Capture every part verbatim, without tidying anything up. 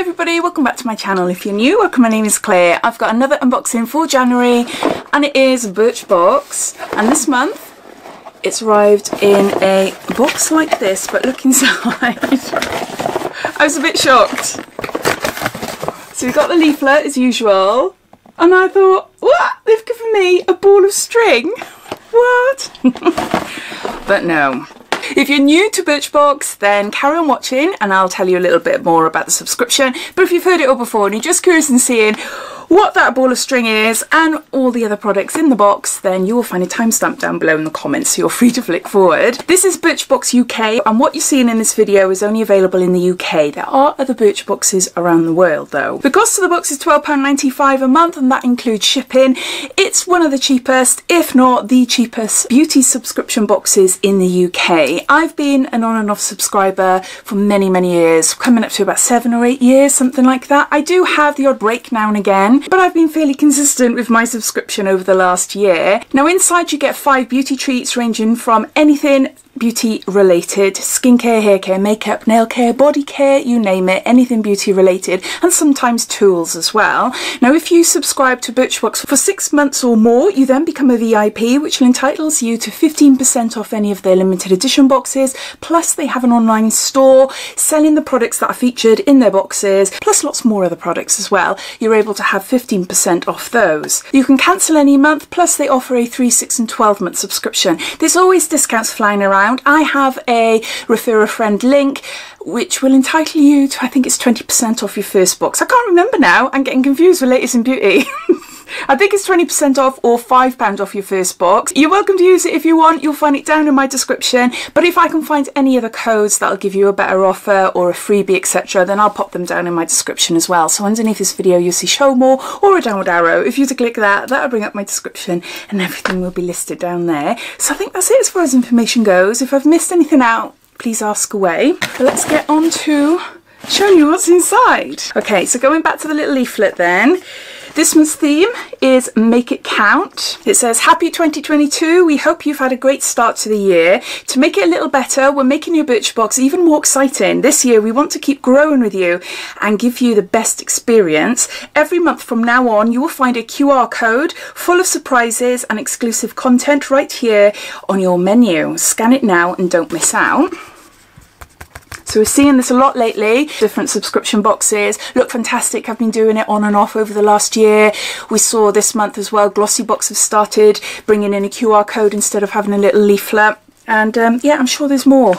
Hi everybody, welcome back to my channel. If you're new, welcome. My name is Claire. I've got another unboxing for January and it is Birchbox, and this month it's arrived in a box like this, but look inside. I was a bit shocked. So we got the leaflet as usual and I thought, what? They've given me a ball of string? What? But no. If you're new to Birchbox, then carry on watching and I'll tell you a little bit more about the subscription. But if you've heard it all before and you're just curious in seeing what that ball of string is and all the other products in the box, then you will find a timestamp down below in the comments, so you're free to flick forward. This is Birchbox U K, and what you're seeing in this video is only available in the U K. There are other Birchboxes around the world though. The cost of the box is twelve pounds ninety-five a month, and that includes shipping. It's one of the cheapest, if not the cheapest, beauty subscription boxes in the U K. I've been an on and off subscriber for many, many years, coming up to about seven or eight years, something like that. I do have the odd break now and again, but I've been fairly consistent with my subscription over the last year. Now inside you get five beauty treats ranging from anything beauty related, skincare, hair care, makeup, nail care, body care, you name it, anything beauty related, and sometimes tools as well. Now if you subscribe to Birchbox for six months or more, you then become a V I P, which entitles you to fifteen percent off any of their limited edition boxes, plus they have an online store selling the products that are featured in their boxes, plus lots more other products as well. You're able to have fifteen percent off those. You can cancel any month, plus they offer a three, six and twelve month subscription. There's always discounts flying around. I have a refer a friend link which will entitle you to, I think it's twenty percent off your first box. I can't remember now, I'm getting confused with Latest In Beauty. I think it's twenty percent off or five pounds off your first box. You're welcome to use it if you want, you'll find it down in my description, but if I can find any other codes that'll give you a better offer or a freebie etc, then I'll pop them down in my description as well. So underneath this video you'll see show more or a downward arrow. If you to click that, that'll bring up my description and everything will be listed down there. So I think that's it as far as information goes. If I've missed anything out, please ask away. But let's get on to showing you what's inside. Okay, so going back to the little leaflet then. This month's theme is Make It Count. It says, Happy twenty twenty-two, we hope you've had a great start to the year. To make it a little better, we're making your Birchbox even more exciting. This year we want to keep growing with you and give you the best experience. Every month from now on you will find a Q R code full of surprises and exclusive content right here on your menu. Scan it now and don't miss out. So we're seeing this a lot lately, different subscription boxes. Look Fantastic have been doing it on and off over the last year. We saw this month as well, Glossybox have started bringing in a Q R code instead of having a little leaflet. And um, yeah, I'm sure there's more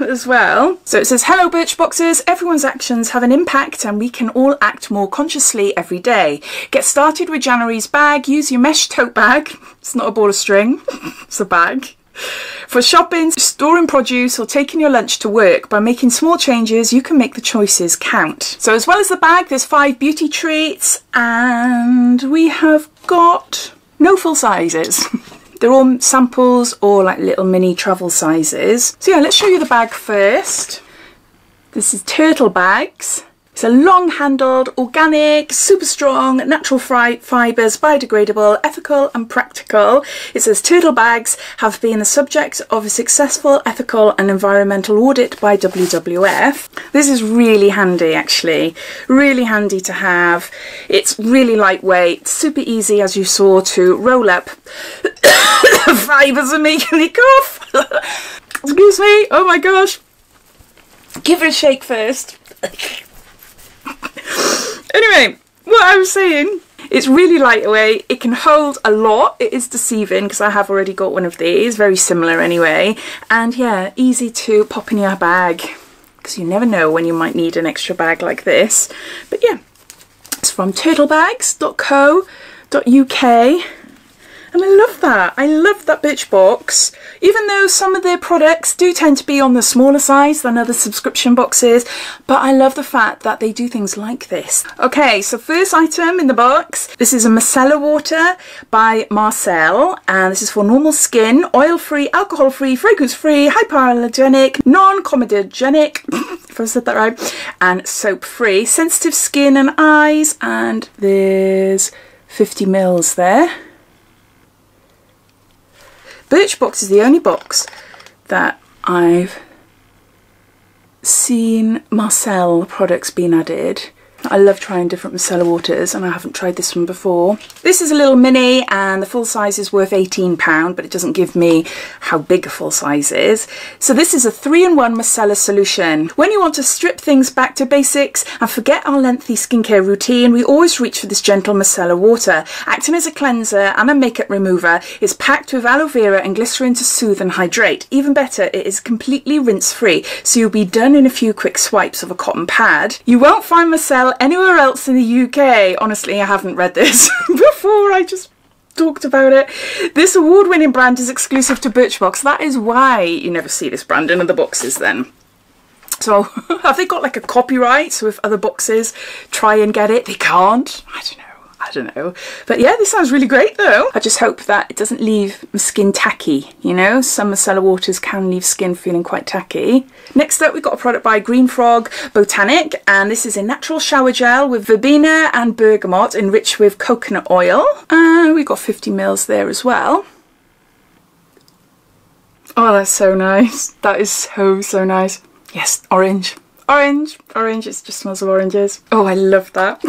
as well. So it says, hello Birchboxers, everyone's actions have an impact and we can all act more consciously every day. Get started with January's bag, use your mesh tote bag. It's not a ball of string, it's a bag. For shopping, storing produce or taking your lunch to work, by making small changes you can make the choices count. So as well as the bag there's five beauty treats and we have got no full sizes. They're all samples or like little mini travel sizes. So yeah, let's show you the bag first. This is Turtle Bags. It's a long handled, organic, super strong, natural fibres, biodegradable, ethical and practical. It says turtle bags have been the subject of a successful ethical and environmental audit by W W F. This is really handy actually, really handy to have. It's really lightweight, super easy as you saw to roll up. Fibres are making me cough. Excuse me, oh my gosh. Give it a shake first. Anyway, what I was saying, it's really lightweight, it can hold a lot. It is deceiving because I have already got one of these, very similar anyway, and yeah, easy to pop in your bag because you never know when you might need an extra bag like this. But yeah, it's from turtle bags dot co dot U K. And I love that. I love that Birchbox. Even though some of their products do tend to be on the smaller size than other subscription boxes, but I love the fact that they do things like this. Okay, so first item in the box. This is a micellar water by Marcelle, and this is for normal skin, oil-free, alcohol-free, fragrance-free, hypoallergenic, non-comedogenic, if I said that right, and soap-free, sensitive skin and eyes, and there's fifty mils there. Birchbox is the only box that I've seen Marcelle products being added. I love trying different micellar waters, and I haven't tried this one before. This is a little mini, and the full size is worth eighteen pounds, but it doesn't give me how big a full size is. So this is a three in one micellar solution. When you want to strip things back to basics and forget our lengthy skincare routine, we always reach for this gentle micellar water. Acting as a cleanser and a makeup remover, it's packed with aloe vera and glycerin to soothe and hydrate. Even better, it is completely rinse-free, so you'll be done in a few quick swipes of a cotton pad. You won't find Marcelle anywhere else in the U K. Honestly, I haven't read this before, I just talked about it. This award-winning brand is exclusive to Birchbox. That is why you never see this brand in other boxes then. So have they got like a copyright, so if other boxes try and get it, they can't? I don't know. I don't know. But yeah, this sounds really great though. I just hope that it doesn't leave my skin tacky, you know? Some micellar waters can leave skin feeling quite tacky. Next up, we've got a product by Green Frog Botanic, and this is a natural shower gel with verbena and bergamot enriched with coconut oil. And uh, we've got fifty mils there as well. Oh, that's so nice. That is so, so nice. Yes, orange. Orange. Orange. It just smells of oranges. Oh, I love that.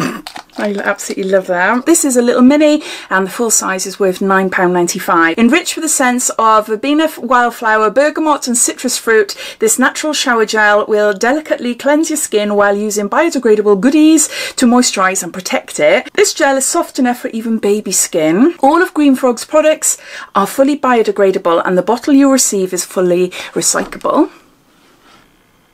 I absolutely love that. This is a little mini, and the full size is worth nine pounds ninety-five. Enriched with a sense of verbena, wildflower, bergamot and citrus fruit, this natural shower gel will delicately cleanse your skin while using biodegradable goodies to moisturise and protect it. This gel is soft enough for even baby skin. All of Green Frog's products are fully biodegradable, and the bottle you receive is fully recyclable.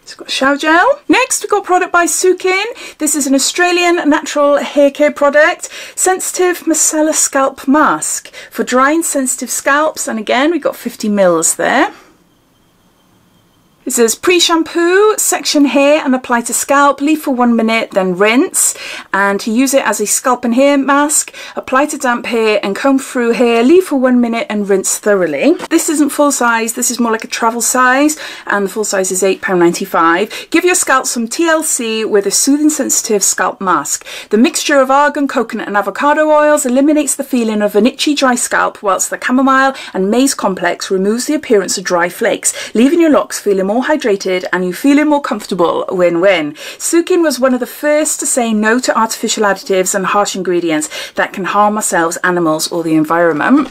It's got shower gel. Next, we've got product by Sukin. This is an Australian natural hair care product. Sensitive Micellar Scalp Mask for dry and sensitive scalps. And again, we've got fifty mils there. It says pre-shampoo, section hair and apply to scalp. Leave for one minute, then rinse. And to use it as a scalp and hair mask, apply to damp hair and comb through hair. Leave for one minute and rinse thoroughly. This isn't full size. This is more like a travel size, and the full size is eight pounds ninety-five. Give your scalp some T L C with a soothing sensitive scalp mask. The mixture of argan, coconut and avocado oils eliminates the feeling of an itchy dry scalp, whilst the chamomile and maize complex removes the appearance of dry flakes, leaving your locks feeling more more hydrated and you feeling more comfortable. Win-win. Sukin was one of the first to say no to artificial additives and harsh ingredients that can harm ourselves, animals or the environment.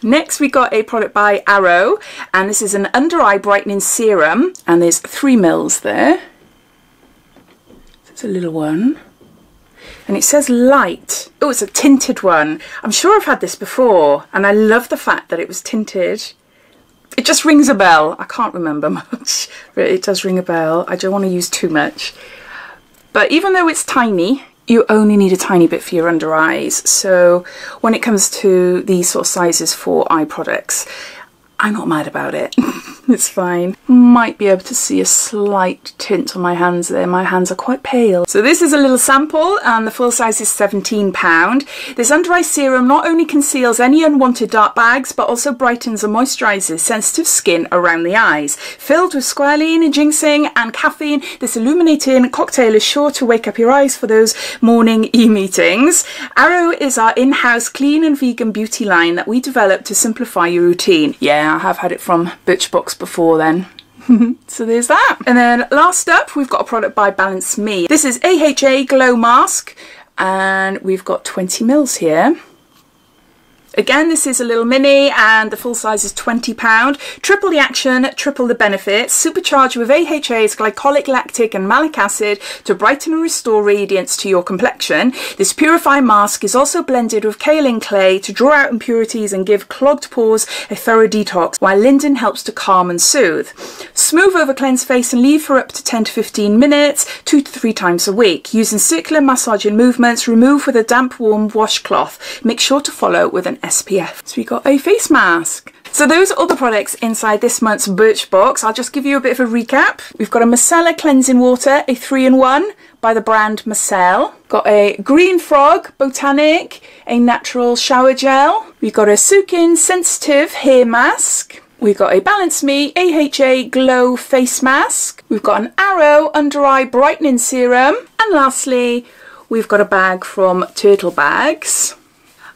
Next, we got a product by Arrow, and this is an under eye brightening serum, and there's three mils there. It's a little one. And it says light. Oh, it's a tinted one. I'm sure I've had this before, and I love the fact that it was tinted. It just rings a bell. I can't remember much, but it does ring a bell. I don't want to use too much. But even though it's tiny, you only need a tiny bit for your under eyes. So when it comes to these sort of sizes for eye products, I'm not mad about it. It's fine. Might be able to see a slight tint on my hands there. My hands are quite pale. So this is a little sample, and the full size is seventeen pounds. This under eye serum not only conceals any unwanted dark bags, but also brightens and moisturises sensitive skin around the eyes. Filled with squalene, ginseng and caffeine, this illuminating cocktail is sure to wake up your eyes for those morning e-meetings. Arrow is our in-house clean and vegan beauty line that we developed to simplify your routine. Yeah, I have had it from Birchbox before then. So there's that. And then last up, we've got a product by Balance Me. This is A H A Glow Mask, and we've got twenty mils here. Again, this is a little mini, and the full size is twenty pounds. Triple the action, triple the benefits. Supercharged with A H A's glycolic, lactic and malic acid to brighten and restore radiance to your complexion. This purifying mask is also blended with kaolin clay to draw out impurities and give clogged pores a thorough detox, while linden helps to calm and soothe. Smooth over cleanse face and leave for up to ten to fifteen minutes, two to three times a week. Using circular massaging movements, remove with a damp, warm washcloth. Make sure to follow with an S P F. So we got a face mask. So those are all the products inside this month's Birchbox. I'll just give you a bit of a recap. We've got a micellar cleansing water, a three in one by the brand Marcelle. Got a Green Frog Botanic, a natural shower gel. We've got a Sukin sensitive hair mask. We've got a Balance Me A H A Glow face mask. We've got an Arrow under eye brightening serum. And lastly, we've got a bag from Turtle Bags.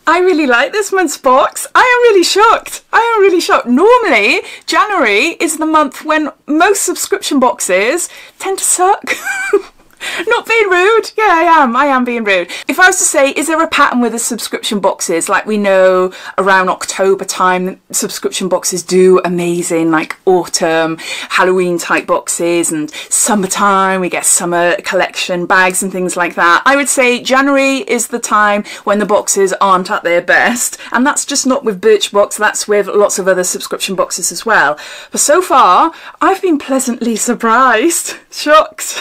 I really like this month's box. I am really shocked. I am really shocked. Normally, January is the month when most subscription boxes tend to suck. Not being rude. Yeah, I am. I am being rude. If I was to say, is there a pattern with the subscription boxes? Like, we know around October time, subscription boxes do amazing, like autumn, Halloween type boxes, and summertime, we get summer collection bags and things like that. I would say January is the time when the boxes aren't at their best. And that's just not with Birchbox, that's with lots of other subscription boxes as well. But so far, I've been pleasantly surprised. Shocked.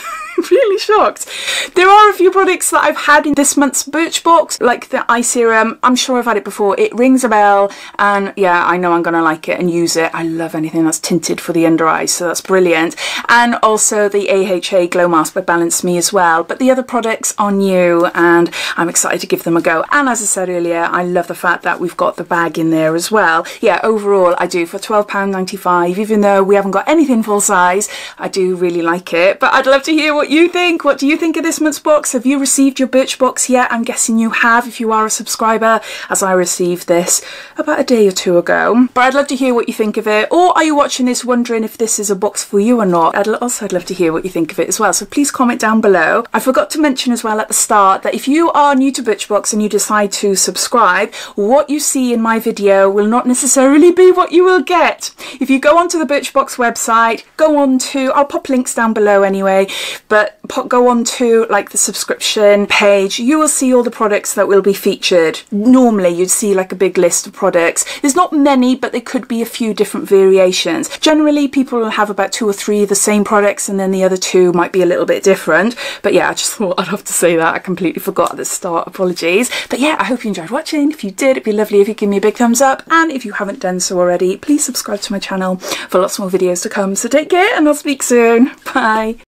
Really shocked. There are a few products that I've had in this month's Birchbox, like the eye serum. I'm sure I've had it before. It rings a bell, and yeah, I know I'm gonna like it and use it. I love anything that's tinted for the under eyes, so that's brilliant. And also the A H A Glow Mask by Balance Me as well. But the other products are new, and I'm excited to give them a go. And as I said earlier, I love the fact that we've got the bag in there as well. Yeah, overall, I do, for twelve pounds ninety-five, even though we haven't got anything full size, I do really like it. But I'd love to hear what What you think. What do you think of this month's box? Have you received your Birchbox yet? I'm guessing you have if you are a subscriber, as I received this about a day or two ago. But I'd love to hear what you think of it. Or are you watching this wondering if this is a box for you or not? I'd also I'd love to hear what you think of it as well, so please comment down below. I forgot to mention as well at the start that if you are new to Birchbox and you decide to subscribe, what you see in my video will not necessarily be what you will get. If you go onto the Birchbox website, go on to, I'll pop links down below anyway, but go on to like the subscription page, you will see all the products that will be featured. Normally you'd see like a big list of products. There's not many, but there could be a few different variations. Generally people will have about two or three of the same products, and then the other two might be a little bit different. But yeah, I just thought I'd have to say that. I completely forgot at the start, apologies. But yeah, I hope you enjoyed watching. If you did, it'd be lovely if you give me a big thumbs up, and if you haven't done so already, please subscribe to my channel for lots more videos to come. So take care, and I'll speak soon. Bye.